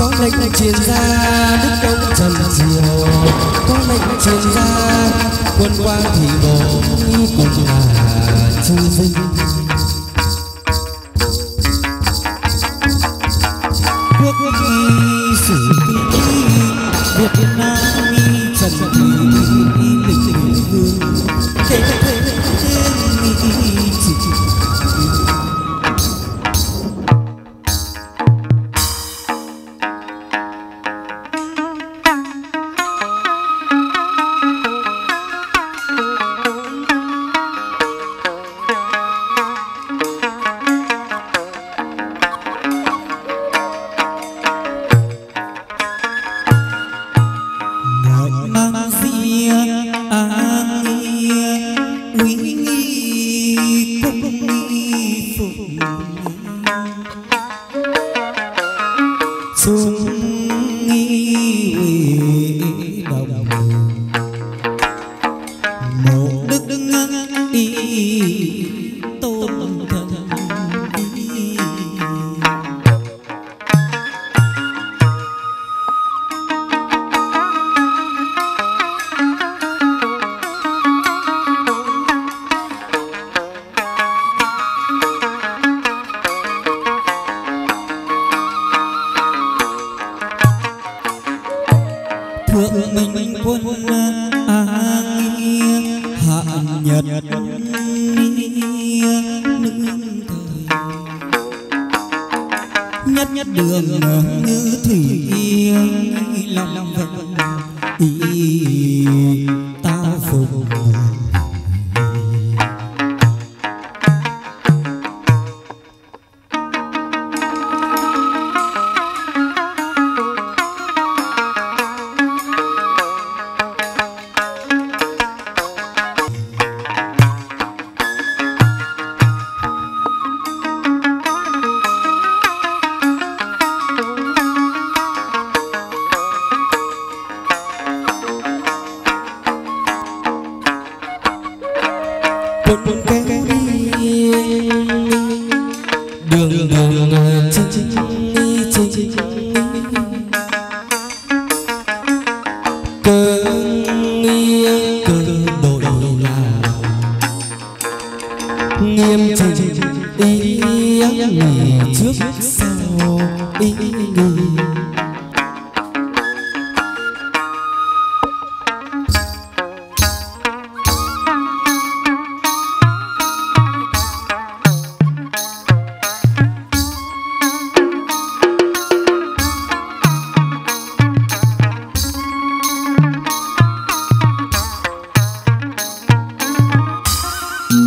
Có lệnh truyền ra đức công trần triều, có lệnh truyền ra quân quan thì đổ cùng là trung sinh. Quốc sử Việt Nam trần lịch hương.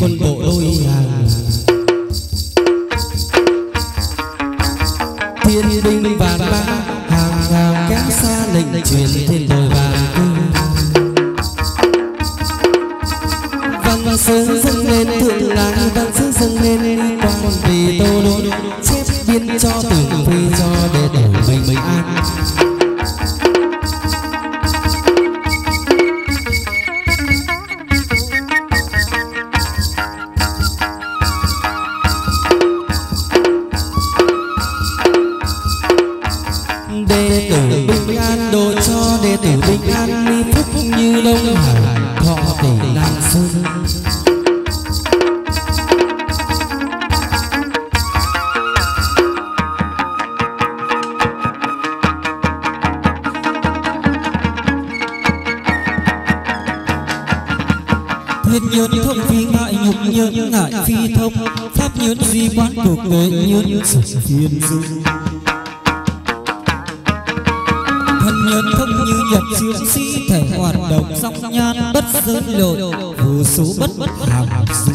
quân bộ đôi hàng, thiên binh vạn ba hàng rào kéo xa lệnh truyền thiên đời vàng cung. Văn sướng dâng lên thượng làng, văn sướng dâng lên con vì tô đôi chép biên cho từng phi cho để đổ mình an. Thiên dung thân nhân thông như nhập chiến sĩ thể hoạt động song nhan bất giới lộ vô số bất hàm dung.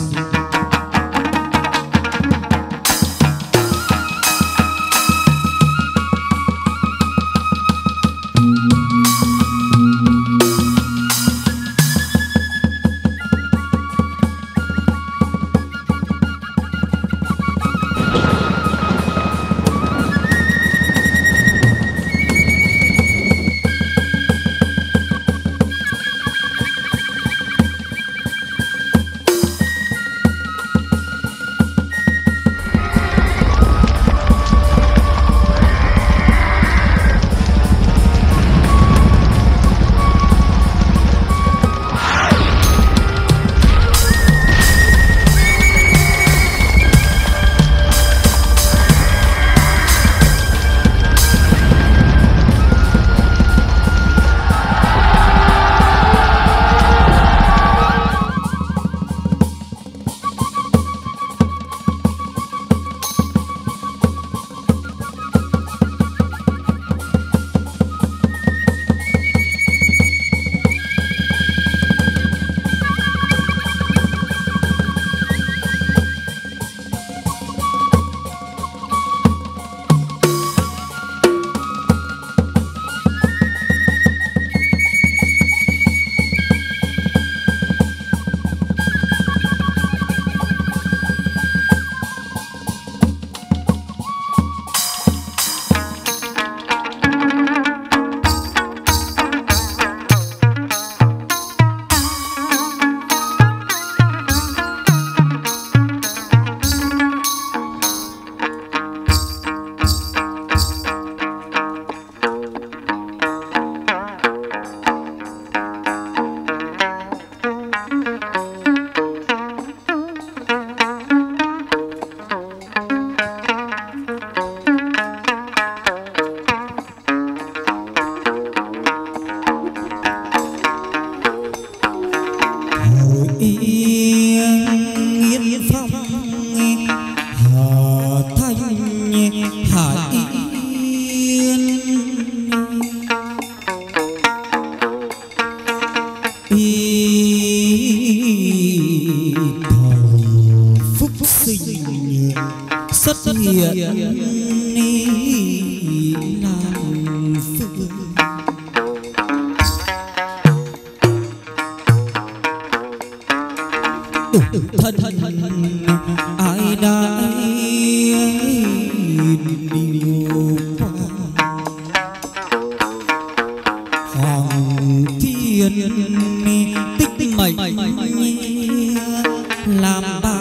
Hãy subscribe cho kênh Ghiền Mì Gõ để không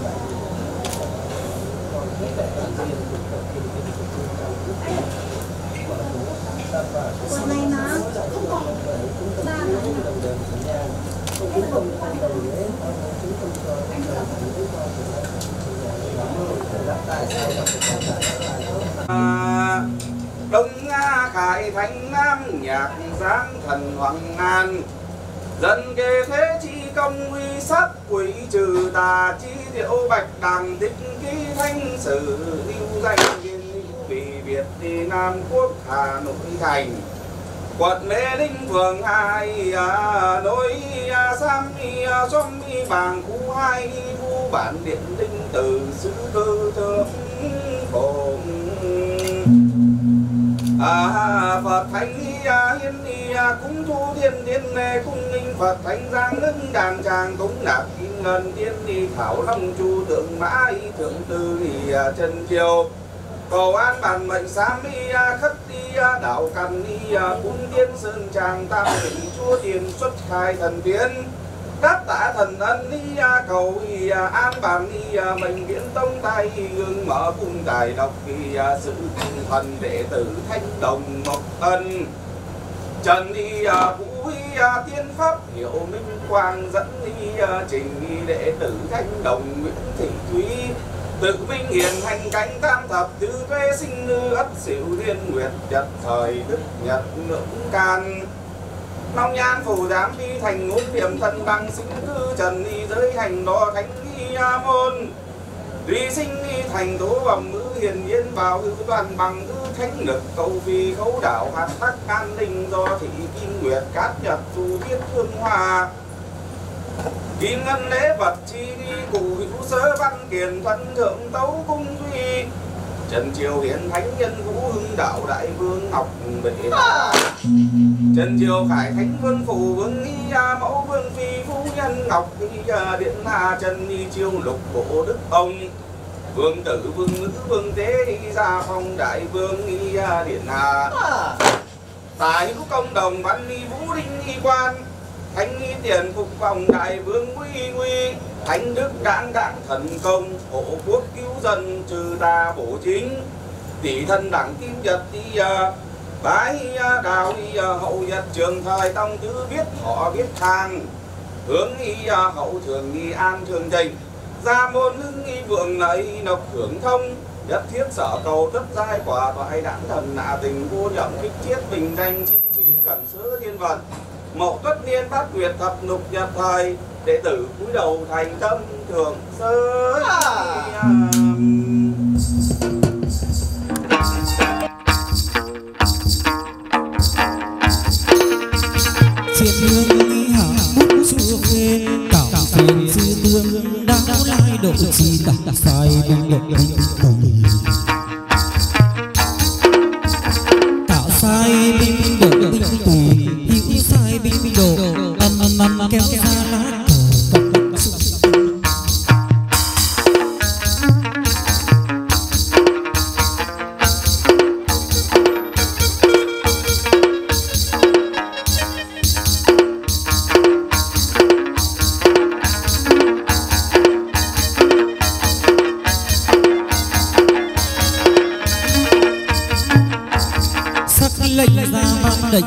bỏ lỡ những video hấp dẫn. Đông Nga khải thánh nam nhạc giáng thần hoàng ngàn, dân kề thế chi công huy sắc quỷ trừ tà chi diệu bạch đằng tích ký thanh sử lưu danh thiên hữu vị Việt đi Nam Quốc Hà Nội thành quận Mê Linh phường 2 nối sam xóm bàng khu 2 khu bản điện linh từ xứ cơ thượng bổn Phật thánh hiên đi cúng thu thiên nê cung ninh Phật thánh giang ngân đàn tràng cúng nạp kim ngân tiên đi thảo long chu tượng mã y thượng tư thì trần kiều cầu an bản mệnh sám đi khất đi đạo căn đi cúng tiên sơn tràng tam vị chúa tiền xuất khai thần tiến đáp tạ thần ân đi cầu y an bản đi mệnh viễn tông tay gương mở cung tài đọc kỳ sự thần đệ tử thanh đồng mộc ân trần đi vũ tiên pháp hiệu minh quang dẫn đi trình đệ tử thanh đồng Nguyễn Thị Thúy tự vinh hiển hành cánh tam thập tứ tuế sinh nữ ất xỉu thiên nguyệt nhật thời đức nhật ngưỡng can long nhan phủ giám đi thành ngũ điểm thân bằng sinh cư trần đi giới hành đo thánh đi môn tuy sinh đi thành tố bẩm ngữ hiền nhiên vào hữu toàn bằng ngữ thánh lực cầu vì khấu đảo hạt tắc an ninh do thị kim nguyệt cát nhật dù thiết thương hòa kim ngân lễ vật chi đi cụ hữu sớ văn kiền thân thượng tấu cung duy trần triều hiển thánh nhân vũ hưng đạo đại vương ngọc bệ trần triều khải thánh vương phủ vương y mẫu vương phi phú nhân ngọc y điện hà trần y triều lục bộ đức ông vương tử vương nữ vương tế y gia phong đại vương y điện hà tài hữu công đồng văn y vũ đinh y quan thánh y tiền phục vòng đại vương uy uy thánh đức đảng thần công hộ quốc cứu dân trừ tà bổ chính tỷ thân đẳng kim nhật đi bái đào đi hậu nhật trường thời tông tứ viết họ viết thang hướng y hậu trường nghi an trường trình gia môn hưng nghi vượng lấy nọc hưởng thông nhất thiết sở cầu tất giai quả toại đảng thần nạ tình vô nhậm kích chiết bình danh chi chính cẩn sứ thiên vận mậu tuất niên bát nguyệt thập lục nhật thời đệ tử cúi đầu thành tâm thường sớ triệt hương nghi hạ bút xưa phê tạo tiền dư tương đã lai độ chi tạc sai năng lực đánh tổng tạo sai binh độ binh tùy hữu sai binh độ âm kéo ra lá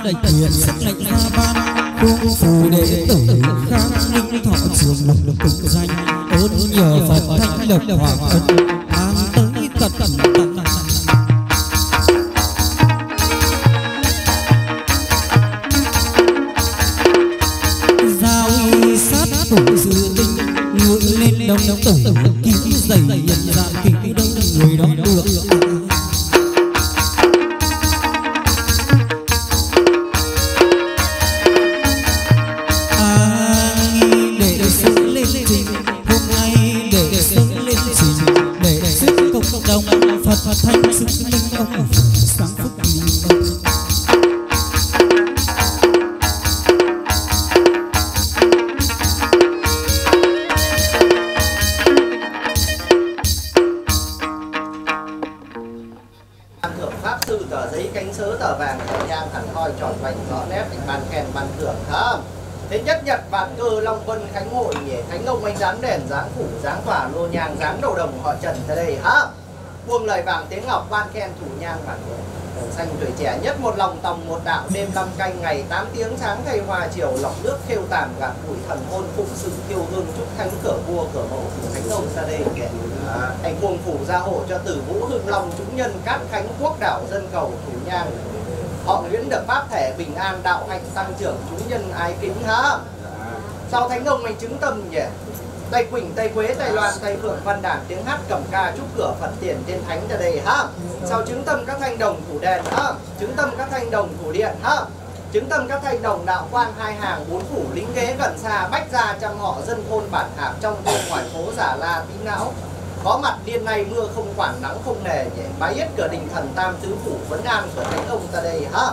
lệnh quyền sắc lệnh ra ban cung phù đệ tử khang linh thọ trường lực cực danh ơn nhờ Phật thánh độc hòa ân an tới tận tận giao y sát tụ dư tinh ngưỡng lên đông tử kỹ dày nhận ra kỹ đông người đó được dáng đầu đồng họ Trần tới đây hả? Buông lời vàng tiếng ngọc ban khen thủ nhang bản xanh tuổi trẻ nhất một lòng tòng một đạo đêm năm canh ngày 8 tiếng sáng thay hòa chiều lọc nước khêu tàn gạt bụi thần hôn phụng sự thiêu hương chúc thánh cửa vua cửa mẫu cửa thánh đồng ra đây để anh cuồng phủ gia hộ cho tử vũ hưng long chúng nhân các thánh quốc đảo dân cầu thủ nhang họ Nguyễn được pháp thể bình an đạo hạnh tăng trưởng chúng nhân ái kính hả. Sau thánh đồng anh chứng tâm nhỉ. Tây Quỳnh, Tây Quế, Tây Loan, Tây Phượng, Văn Đảng tiếng hát cầm ca chúc cửa Phật tiền tiên thánh ra đây ha. Sau chứng tâm các thanh đồng thủ đền ha, chứng tâm các thanh đồng thủ điện ha, chứng tâm các thanh đồng đạo quan hai hàng bốn phủ lính kế gần xa bách gia trăm họ dân thôn bản hạp trong thôn ngoài phố giả la tín não có mặt điên nay mưa không quản nắng không nề nhẹ bái yết cửa đình thần tam tứ phủ vấn an của thánh ông ra đây ha.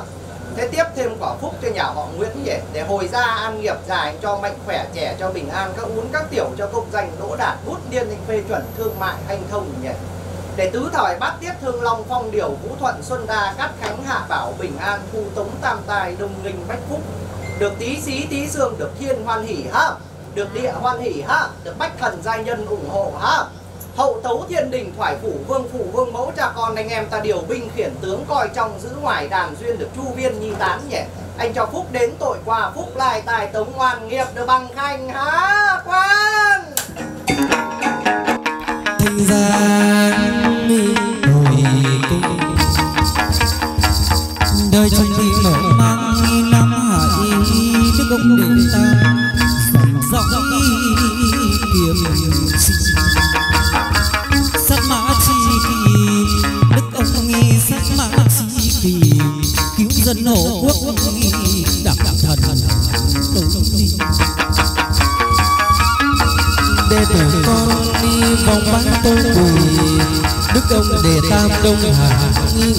Thế tiếp thêm quả phúc cho nhà họ Nguyễn nhỉ, để hồi ra an nghiệp dài cho mạnh khỏe trẻ cho bình an các uốn các tiểu cho công danh đỗ đạt bút điên hình phê chuẩn thương mại hành thông nhỉ, để tứ thời bát tiết thương long phong điều vũ thuận xuân đa cát khánh hạ bảo bình an khu tống tam tài đông nghinh bách phúc được tí xí tí xương được thiên hoan hỉ ha, được địa hoan hỉ ha, được bách thần giai nhân ủng hộ ha. Hậu tấu thiên đình phủ vương mẫu cha con anh em ta điều binh khiển tướng coi trong giữ ngoài đàn duyên được chu viên nhi tán nhỉ. Anh cho phúc đến tội qua phúc lai tài tống hoàn nghiệp được bằng khanh há quan. Đời trong khi mở mang năm hải đức công đường ta dọc kiếm dân hộ quốc đảng thần đệ tử con đi vòng bán tôi quỳ đức ông để tam đông hà người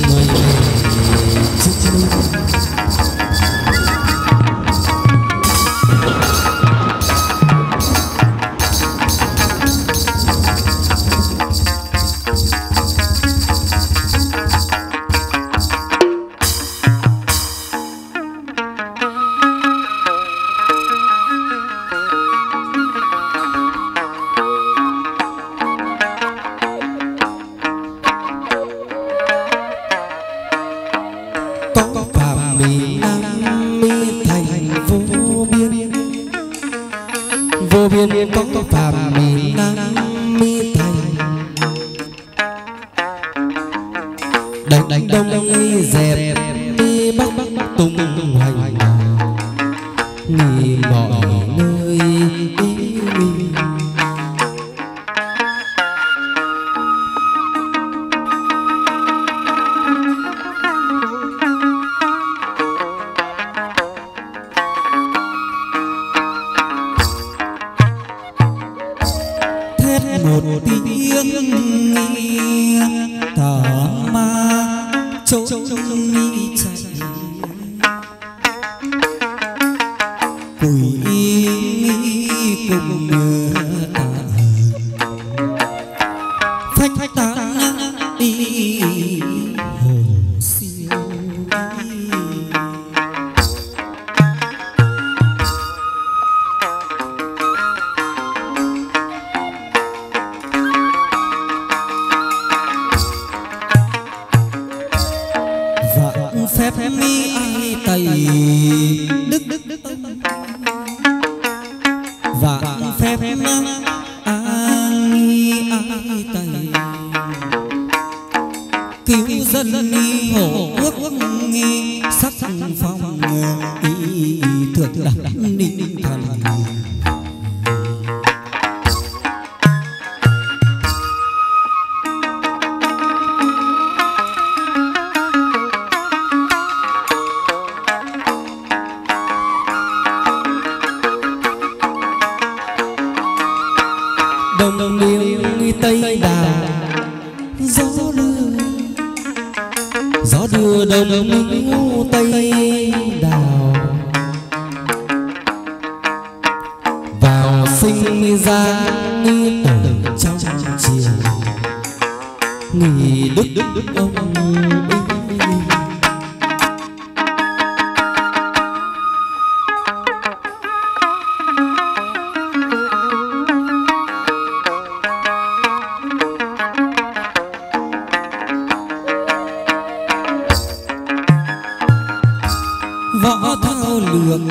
võ thao lược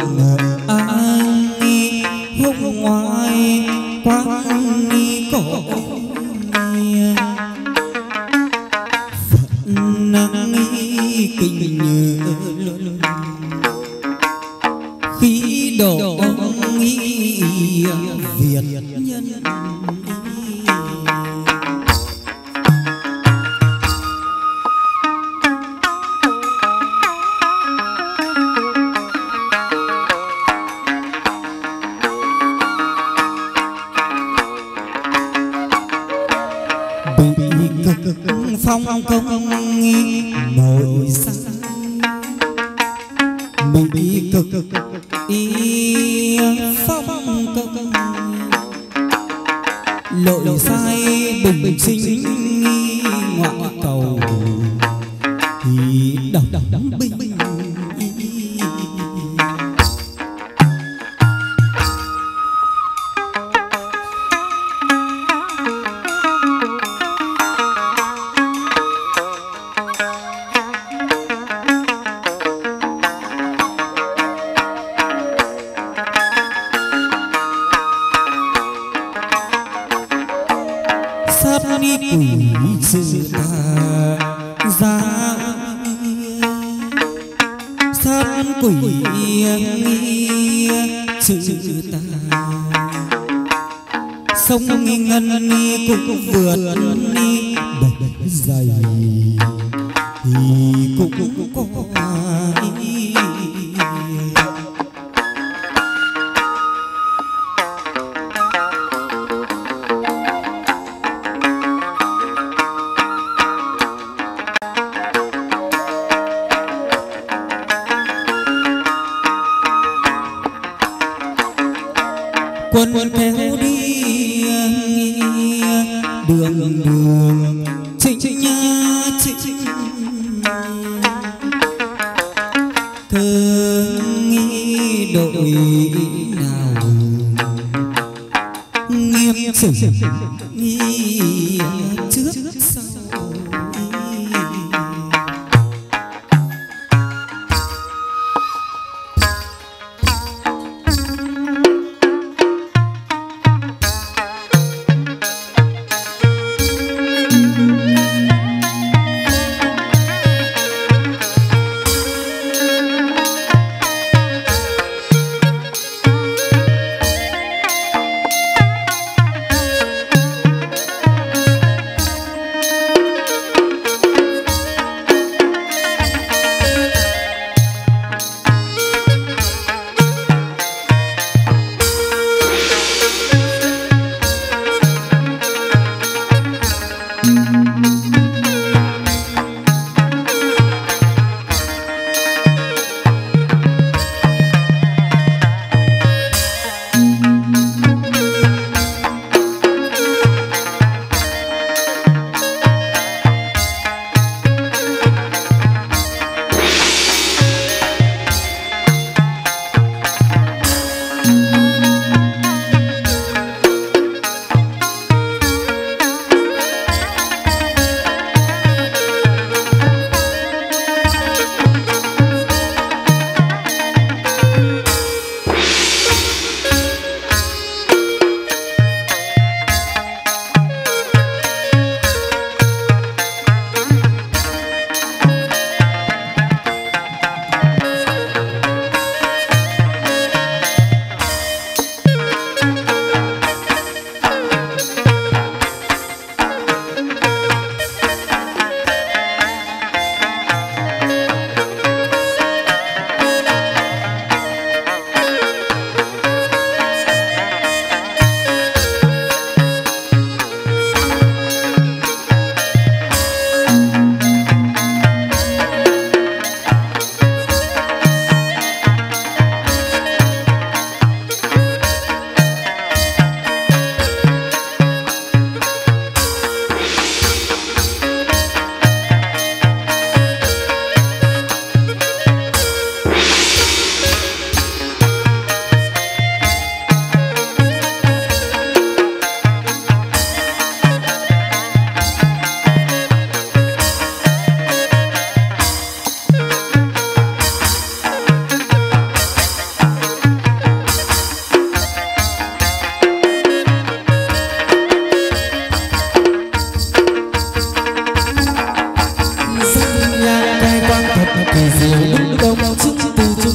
an nghi hôm ngoài quang nghi cổ phận năng nghi kinh như khí độ nghi Việt nhân phong công nghi nội sắc mình bị cực y phong công lội sai bình sinh nghi ngoại cầu thì đọc bình thì diều đứng đầu chính từ chung.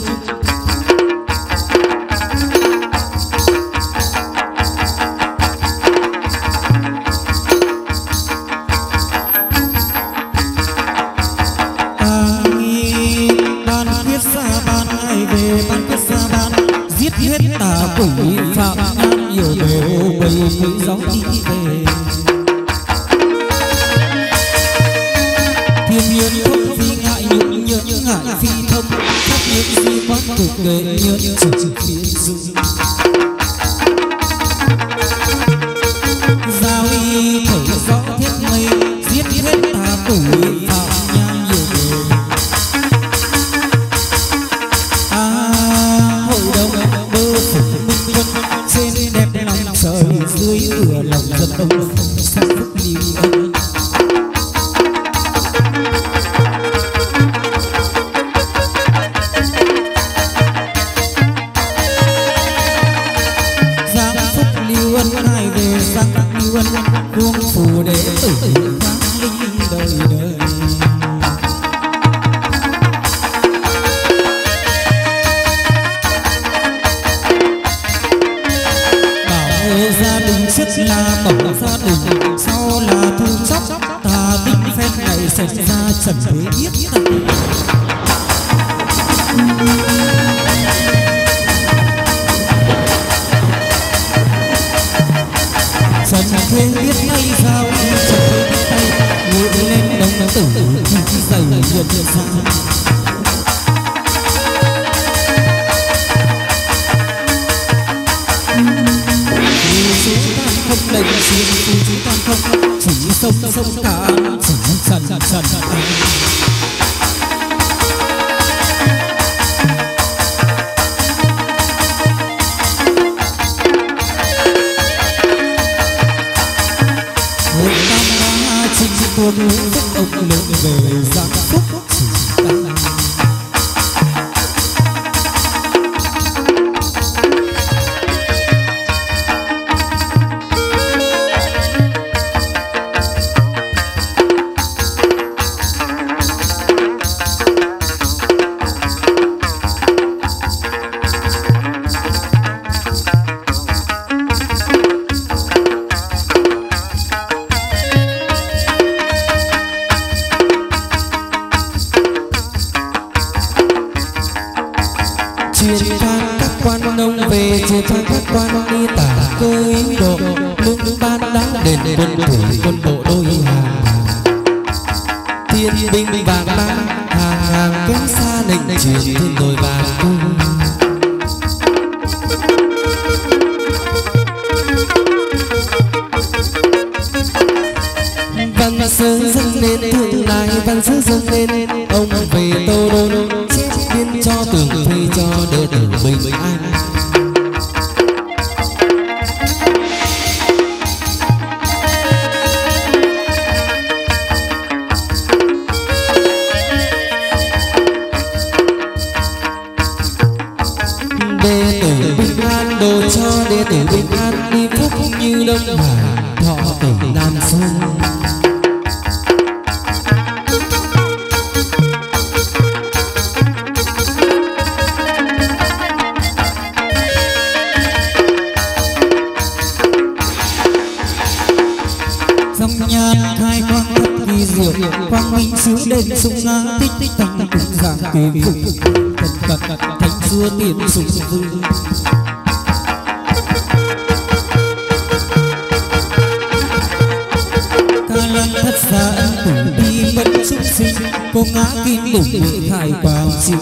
Cô ngã kim bụng bị thải vào chịu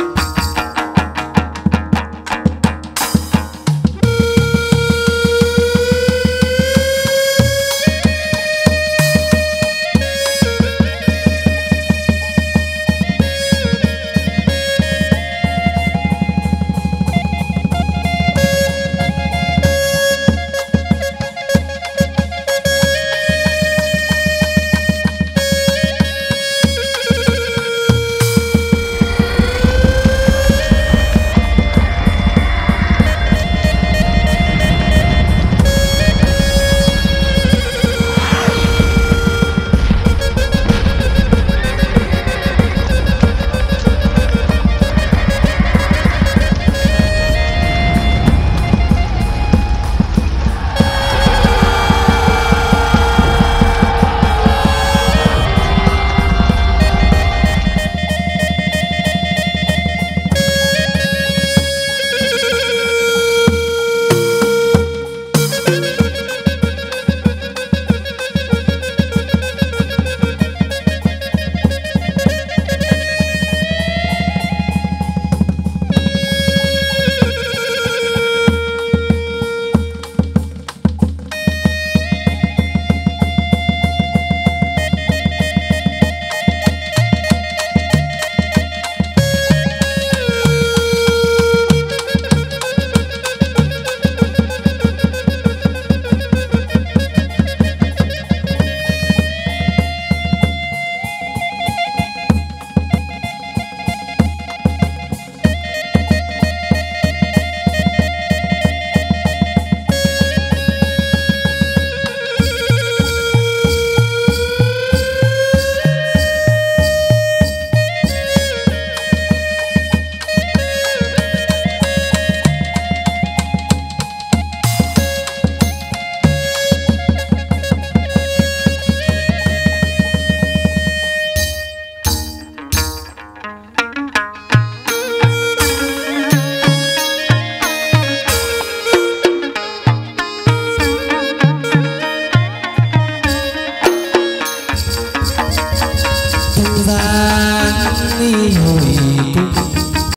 để